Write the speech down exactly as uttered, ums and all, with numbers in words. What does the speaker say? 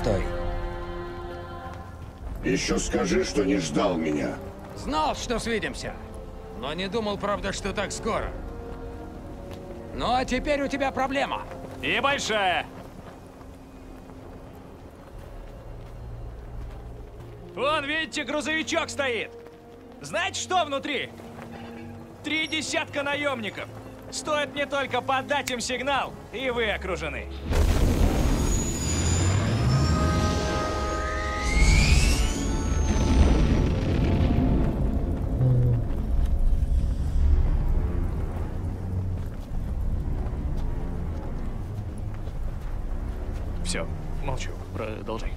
Стой. Еще скажи, что не ждал меня. Знал, что свидимся, но не думал, правда, что так скоро. Ну а теперь у тебя проблема. И большая. Вон, видите, грузовичок стоит. Знаете, что внутри? Три десятка наемников. Стоит мне только подать им сигнал, и вы окружены. Все, молчу, продолжай.